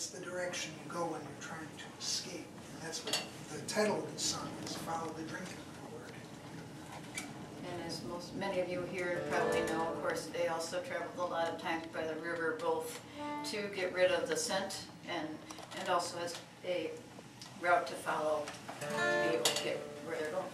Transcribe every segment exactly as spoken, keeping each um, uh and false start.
That's the direction you go when you're trying to escape. And that's what the title of the song is, Follow the Drinking Gourd. And as most, many of you here probably know, of course, they also traveled a lot of times by the river, both to get rid of the scent and, and also as a route to follow to be able to get where they're going.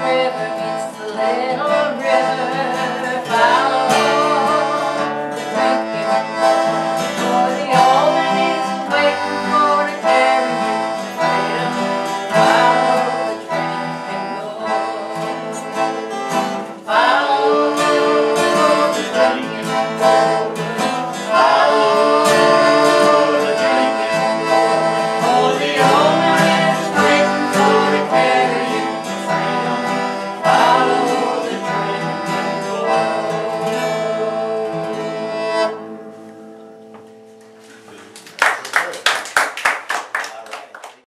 River meets the little river.